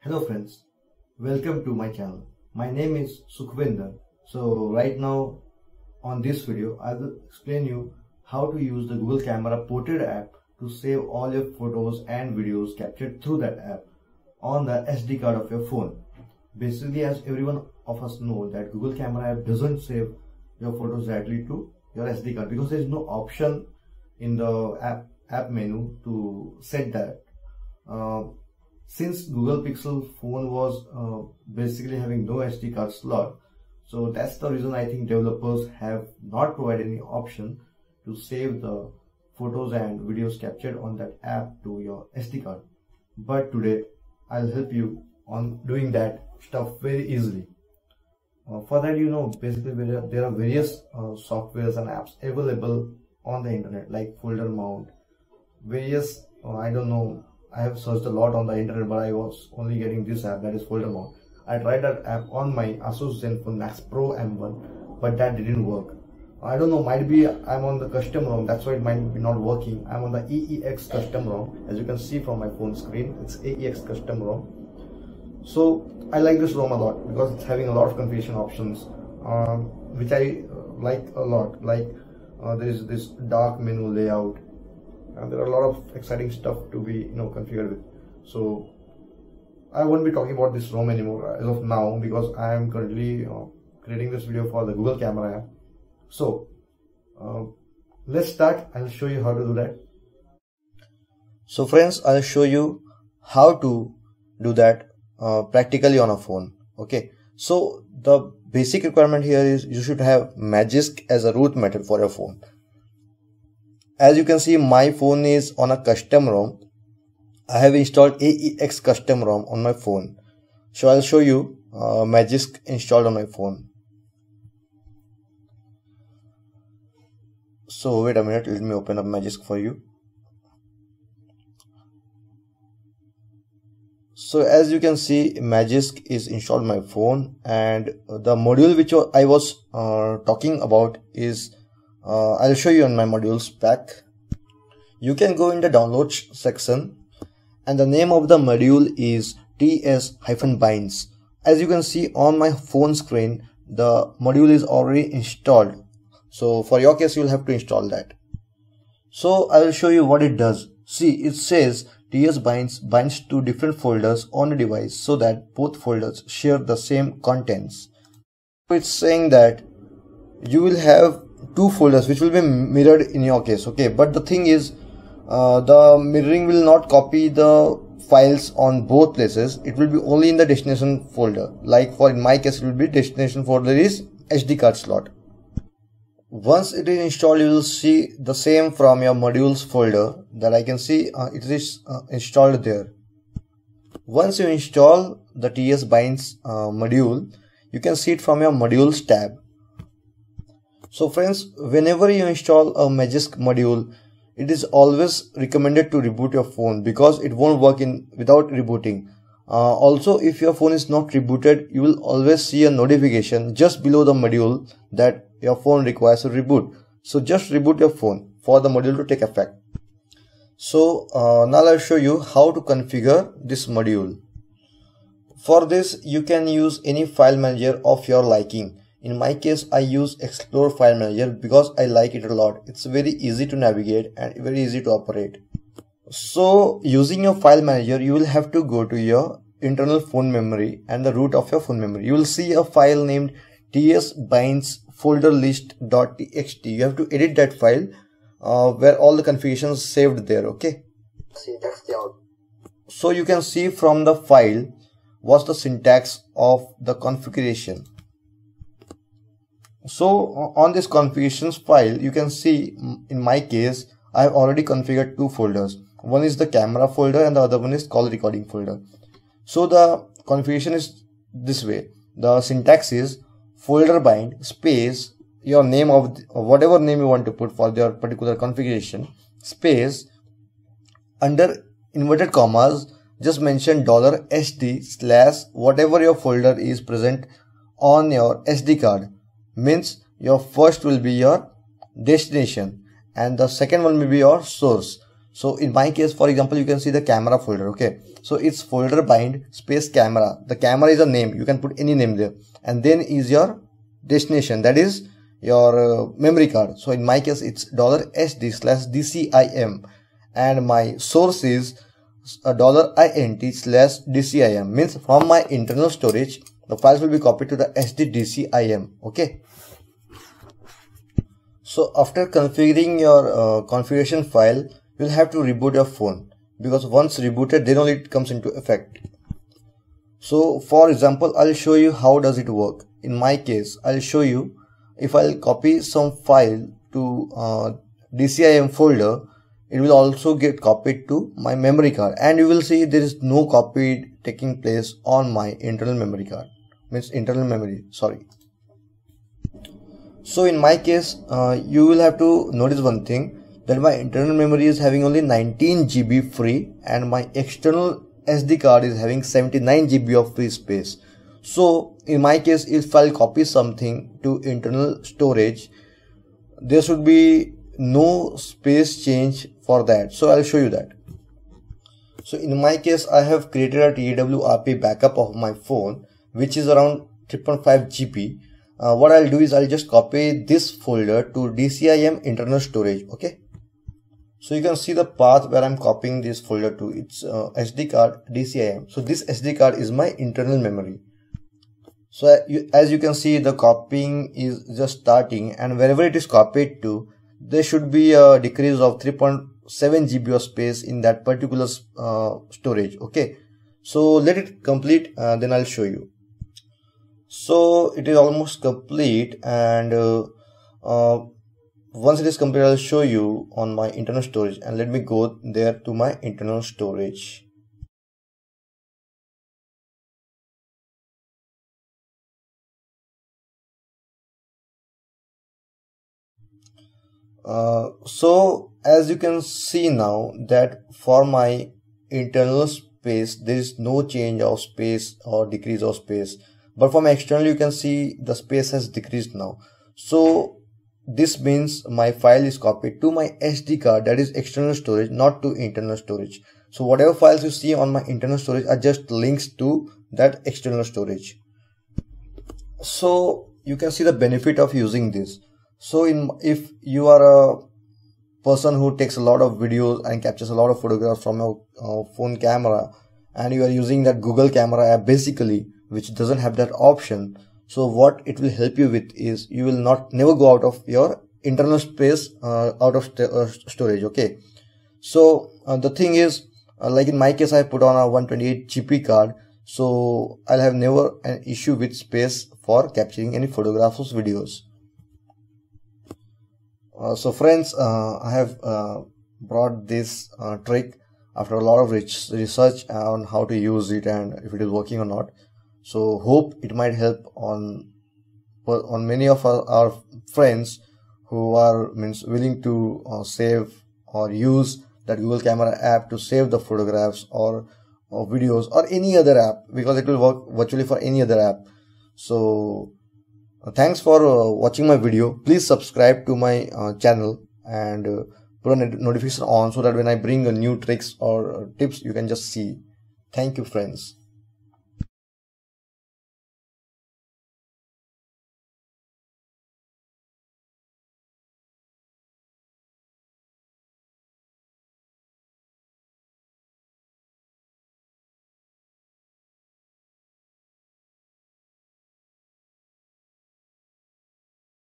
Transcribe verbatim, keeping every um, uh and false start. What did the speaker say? Hello friends, welcome to my channel. My name is Sukhwinder. So right now on this video I will explain you how to use the Google Camera Portrait app to save all your photos and videos captured through that app on the S D card of your phone. Basically, as everyone of us know that Google Camera app doesn't save your photos directly to your S D card because there is no option in the app, app menu to set that. Uh, Since Google Pixel phone was uh, basically having no S D card slot, so that's the reason I think developers have not provided any option to save the photos and videos captured on that app to your S D card. But today I'll help you on doing that stuff very easily. Uh, for that, you know, basically there are various uh, softwares and apps available on the internet, like Folder Mount, various uh, I don't know. I have searched a lot on the internet, but I was only getting this app, that is Folder Mount. I tried that app on my Asus Zenfone Max Pro M one, but that didn't work. I don't know, might be I'm on the custom ROM, that's why it might be not working. I'm on the A E X custom ROM, as you can see from my phone screen, it's A E X custom ROM. So I like this ROM a lot because it's having a lot of configuration options, um, which I like a lot. Like uh, there is this dark menu layout. And there are a lot of exciting stuff to be you know configured with. So I won't be talking about this ROM anymore as of now because I am currently uh, creating this video for the Google Camera app. So uh, let's start. I'll show you how to do that. So friends, I'll show you how to do that uh, practically on a phone. Okay. So the basic requirement here is you should have Magisk as a root method for your phone. As you can see, my phone is on a custom ROM. I have installed A E X custom ROM on my phone. So I'll show you uh, Magisk installed on my phone. So wait a minute, let me open up Magisk for you. So as you can see, Magisk is installed on my phone, and the module which I was uh, talking about is Uh, I'll show you on my modules pack. You can go in the downloads section, and the name of the module is T S binds. As you can see on my phone screen, the module is already installed. So for your case, you'll have to install that. So I'll show you what it does. See, it says T S binds binds to different folders on the device so that both folders share the same contents. It's saying that you will have two folders which will be mirrored in your case, okay, but the thing is uh, the mirroring will not copy the files on both places. It will be only in the destination folder. Like for in my case, it will be destination folder is S D card slot. Once it is installed, you will see the same from your modules folder that I can see uh, it is uh, installed there. Once you install the T S binds uh, module, you can see it from your modules tab. So friends, whenever you install a Magisk module, it is always recommended to reboot your phone because it won't work in without rebooting. Uh, also, if your phone is not rebooted, you will always see a notification just below the module that your phone requires a reboot. So just reboot your phone for the module to take effect. So uh, now I'll show you how to configure this module. For this, you can use any file manager of your liking. In my case, I use Explore file manager because I like it a lot. It's very easy to navigate and very easy to operate. So using your file manager, you will have to go to your internal phone memory and the root of your phone memory. You will see a file named ts-binds folder list dot t x t. You have to edit that file uh, where all the configurations saved there, okay? So you can see from the file what's the syntax of the configuration. So on this configurations file, you can see in my case, I have already configured two folders. One is the camera folder and the other one is call recording folder. So the configuration is this way. The syntax is folder bind space, your name of or whatever name you want to put for your particular configuration, space, under inverted commas, just mention dollar S D slash whatever your folder is present on your S D card. Means your first will be your destination and the second one will be your source. So in my case, for example, you can see the camera folder. Okay, so it's folder bind space camera. The camera is a name. You can put any name there, and then is your destination, that is your uh, memory card. So in my case, it's dollar S D slash D C I M, and my source is dollar I N T slash D C I M. Means from my internal storage, the files will be copied to the S D D C I M. Okay. So after configuring your uh, configuration file, you'll have to reboot your phone, because once rebooted, then only it comes into effect. So for example, I'll show you how does it work. In my case, I'll show you if I'll copy some file to uh, D C I M folder, it will also get copied to my memory card, and you will see there is no copy taking place on my internal memory card, means internal memory, sorry. So in my case, uh, you will have to notice one thing, that my internal memory is having only nineteen G B free, and my external S D card is having seventy-nine G B of free space. So in my case, if I'll copy something to internal storage, there should be no space change for that. So I'll show you that. So in my case, I have created a T W R P backup of my phone, which is around three point five G B. Uh, what I'll do is I'll just copy this folder to D C I M internal storage. Okay. So you can see the path where I'm copying this folder to. It's uh, S D card D C I M. So this S D card is my internal memory. So uh, you, as you can see, the copying is just starting, and wherever it is copied to, there should be a decrease of three point seven G B of space in that particular uh, storage. Okay. So let it complete, uh, then I'll show you. So it is almost complete, and uh, uh, once it is complete, I'll show you on my internal storage, and let me go there to my internal storage. Uh, so as you can see now, that for my internal space, there is no change of space or decrease of space. But from external, you can see the space has decreased now. So this means my file is copied to my S D card, that is external storage, not to internal storage. So whatever files you see on my internal storage are just links to that external storage. So you can see the benefit of using this. So in, if you are a person who takes a lot of videos and captures a lot of photographs from your uh, phone camera, and you are using that Google Camera App basically, which doesn't have that option. So what it will help you with is you will not never go out of your internal space, uh, out of st uh, storage. Okay. So uh, the thing is, uh, like in my case, I put on a one twenty-eight G B card. So I'll have never an issue with space for capturing any photographs or videos. Uh, so friends, uh, I have uh, brought this uh, trick after a lot of rich research on how to use it and if it is working or not. So hope it might help on on many of our, our friends who are means willing to uh, save or use that Google Camera App to save the photographs or, or videos or any other app, because it will work virtually for any other app. So uh, thanks for uh, watching my video. Please subscribe to my uh, channel and uh, put a notification on so that when I bring a new tricks or uh, tips, you can just see. Thank you, friends.